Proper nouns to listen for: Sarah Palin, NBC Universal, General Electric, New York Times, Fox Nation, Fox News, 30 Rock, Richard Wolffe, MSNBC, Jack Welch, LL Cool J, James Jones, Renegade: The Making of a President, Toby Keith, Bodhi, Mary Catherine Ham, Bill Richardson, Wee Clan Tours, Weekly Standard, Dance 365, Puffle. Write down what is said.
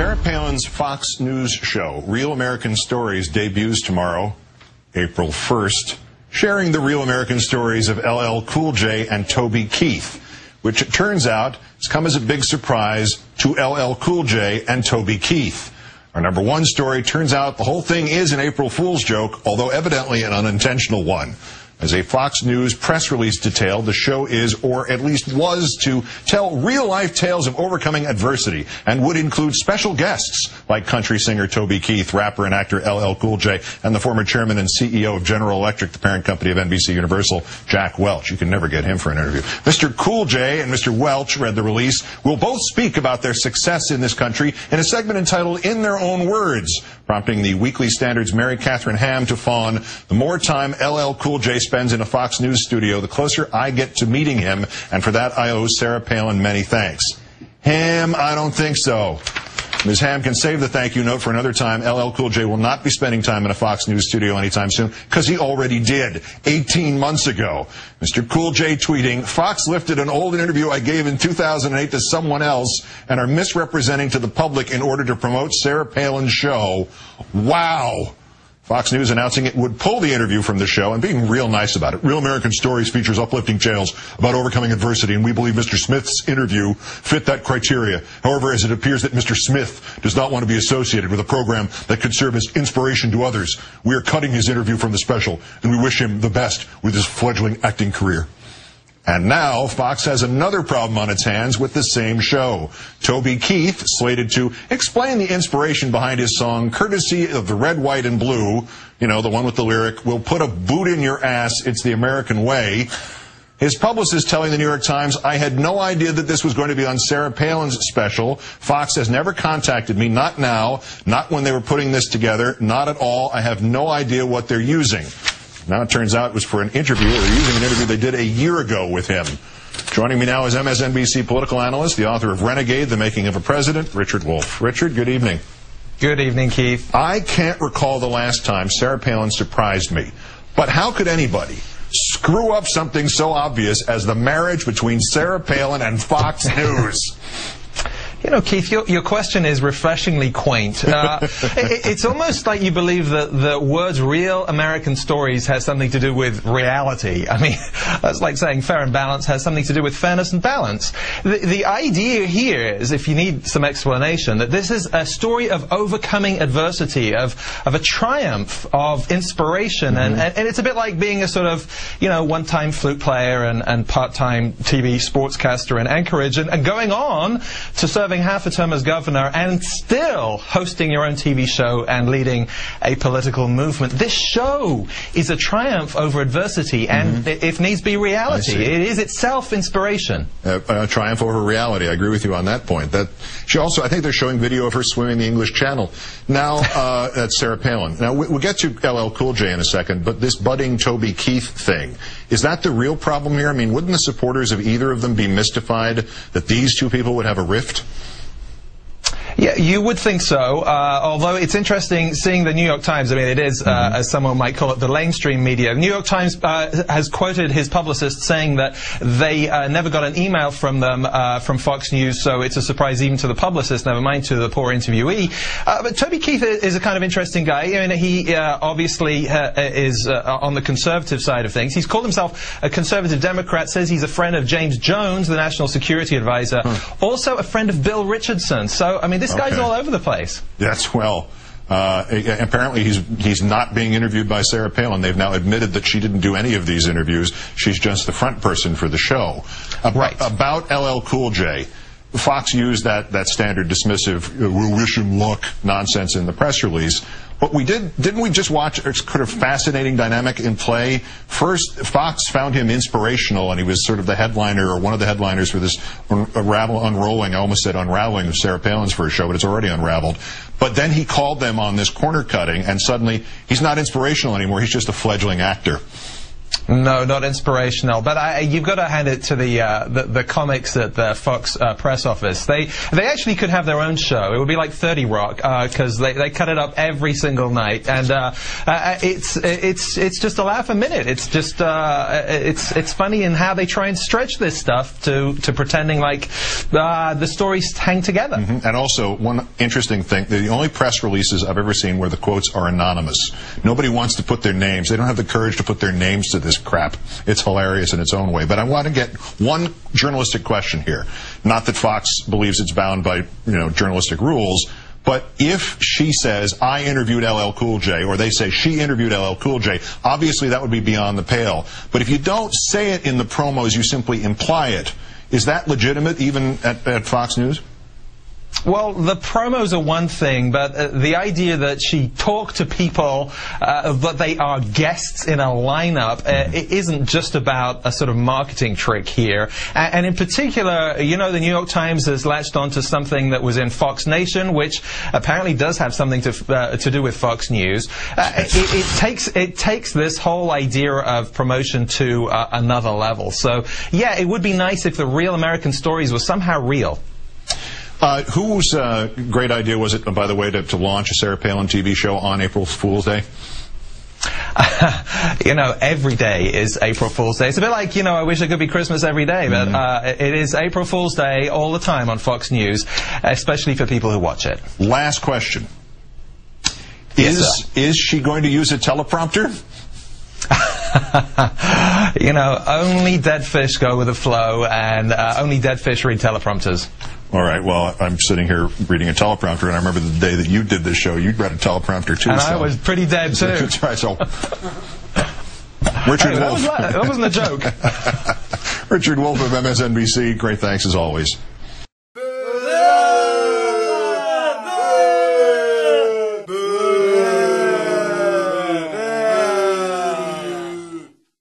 Sarah Palin's Fox News show, Real American Stories, debuts tomorrow, April 1st, sharing the real American stories of LL Cool J and Toby Keith, which it turns out has come as a big surprise to LL Cool J and Toby Keith. Our number one story, turns out the whole thing is an April Fool's joke, although evidently an unintentional one. As a Fox News press release detailed, the show is, or at least was, to tell real-life tales of overcoming adversity and would include special guests like country singer Toby Keith, rapper and actor LL Cool J, and the former chairman and CEO of General Electric, the parent company of NBC Universal, Jack Welch. You can never get him for an interview. Mr. Cool J and Mr. Welch, read the release, will both speak about their success in this country in a segment entitled In Their Own Words, prompting the Weekly Standard's Mary Catherine Ham to fawn, "The more time LL Cool J spends in a Fox News studio, the closer I get to meeting him, and for that I owe Sarah Palin many thanks." Ham, I don't think so. Ms. Ham can save the thank you note for another time. LL Cool J will not be spending time in a Fox News studio anytime soon, because he already did 18 months ago. Mr. Cool J tweeting, "Fox lifted an old interview I gave in 2008 to someone else and are misrepresenting to the public in order to promote Sarah Palin's show. Wow." Fox News announcing it would pull the interview from the show and being real nice about it. Real American Stories features uplifting tales about overcoming adversity, and we believe Mr. Smith's interview fit that criteria. However, as it appears that Mr. Smith does not want to be associated with a program that could serve as inspiration to others, we are cutting his interview from the special, and we wish him the best with his fledgling acting career. And now, Fox has another problem on its hands with the same show. Toby Keith, slated to explain the inspiration behind his song, courtesy of the Red, White, and Blue, you know, the one with the lyric, "We'll put a boot in your ass, it's the American way." His publicist telling the New York Times, "I had no idea that this was going to be on Sarah Palin's special. Fox has never contacted me, not now, not when they were putting this together, not at all. I have no idea what they're using." Now it turns out it was for an interview. They're using an interview they did a year ago with him. Joining me now is MSNBC political analyst, the author of Renegade: The Making of a President, Richard Wolffe. Richard, good evening. Good evening, Keith. I can't recall the last time Sarah Palin surprised me, but how could anybody screw up something so obvious as the marriage between Sarah Palin and Fox News? You know, Keith, your question is refreshingly quaint. It's almost like you believe that the words "real American stories" has something to do with reality. I mean, that's like saying fair and balance has something to do with fairness and balance. The idea here is, if you need some explanation, that this is a story of overcoming adversity, of a triumph, of inspiration. And it's a bit like being a sort of, you know, one-time flute player and part-time TV sportscaster in Anchorage and going on to serve half a term as governor and still hosting your own TV show and leading a political movement. This show is a triumph over adversity and, if needs be, reality. It is itself inspiration. A triumph over reality. I agree with you on that point. That she also, I think they're showing video of her swimming the English Channel. Now, that's Sarah Palin. Now, we'll get to LL Cool J in a second, but this budding Toby Keith thing, is that the real problem here? I mean, wouldn't the supporters of either of them be mystified that these two people would have a rift? Yeah, you would think so, although it's interesting seeing the New York Times. I mean, it is, as someone might call it, the lamestream media. The New York Times has quoted his publicist saying that they never got an email from them, from Fox News, so it's a surprise even to the publicist, never mind to the poor interviewee. But Toby Keith is a kind of interesting guy. I mean, he obviously is on the conservative side of things. He's called himself a conservative Democrat, says he's a friend of James Jones, the National Security Advisor, also a friend of Bill Richardson. So, I mean, this guy's all over the place. Yes, well, apparently he's not being interviewed by Sarah Palin. They've now admitted that she didn't do any of these interviews. She's just the front person for the show. About LL Cool J, Fox used that standard dismissive "we'll wish him luck" nonsense in the press release. But didn't we just watch a sort of fascinating dynamic in play? First, Fox found him inspirational, and he was sort of the headliner, or one of the headliners, for this unraveling, I almost said unraveling, of Sarah Palin's first show, but it's already unraveled. But then he called them on this corner cutting, and suddenly he's not inspirational anymore, he's just a fledgling actor. No, not inspirational. But you've got to hand it to the comics at the Fox press office. They actually could have their own show. It would be like 30 Rock because they cut it up every single night, and it's just a laugh a minute. It's just it's funny in how they try and stretch this stuff to pretending like the stories hang together. Mm-hmm. And also one interesting thing: the only press releases I've ever seen where the quotes are anonymous. Nobody wants to put their names. They don't have the courage to put their names to this crap. It's hilarious in its own way. But I want to get one journalistic question here. Not that Fox believes it's bound by, journalistic rules, but if she says, I interviewed LL Cool J, or they say she interviewed LL Cool J, obviously that would be beyond the pale. But if you don't say it in the promos, you simply imply it. Is that legitimate even at Fox News? Well, the promos are one thing, but the idea that she talked to people, that they are guests in a lineup, it isn't just about a sort of marketing trick here. And in particular, the New York Times has latched onto something that was in Fox Nation, which apparently does have something to do with Fox News. It takes this whole idea of promotion to another level. So, yeah, it would be nice if the real American stories were somehow real. Whose great idea was it, by the way, to launch a Sarah Palin TV show on April Fool's Day? Every day is April Fool's Day. It's a bit like, I wish it could be Christmas every day, but it is April Fool's Day all the time on Fox News, especially for people who watch it. Last question. Is she going to use a teleprompter? Only dead fish go with the flow, and only dead fish read teleprompters. All right, well, I'm sitting here reading a teleprompter, and I remember the day that you did this show, you read a teleprompter, too. And so I was pretty dead, too. That's right, so Richard Wolffe. That wasn't a joke. Richard Wolffe of MSNBC, great thanks as always.